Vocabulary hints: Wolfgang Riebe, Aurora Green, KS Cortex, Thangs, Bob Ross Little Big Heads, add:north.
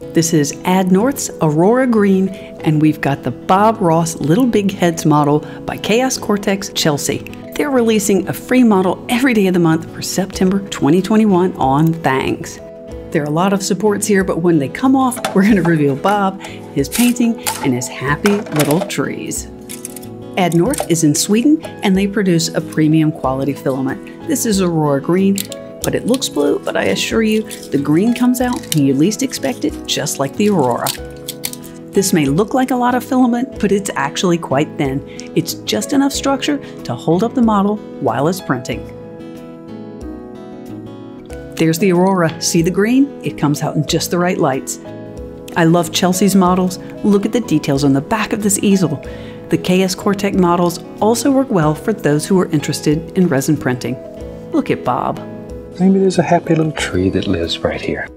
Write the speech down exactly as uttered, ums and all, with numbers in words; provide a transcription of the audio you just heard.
This is add:north's Aurora Green, and we've got the Bob Ross Little Big Heads model by K S Cortex, Chelsea. They're releasing a free model every day of the month for September twenty twenty-one on Thangs. There are a lot of supports here, but when they come off, we're going to reveal Bob, his painting, and his happy little trees. add:north is in Sweden, and they produce a premium quality filament. This is Aurora Green, but it looks blue, but I assure you, the green comes out when you least expect it, just like the Aurora. This may look like a lot of filament, but it's actually quite thin. It's just enough structure to hold up the model while it's printing. There's the Aurora. See the green? It comes out in just the right lights. I love Chelsea's models. Look at the details on the back of this easel. The K S Cortex models also work well for those who are interested in resin printing. Look at Bob. Maybe there's a happy little tree that lives right here.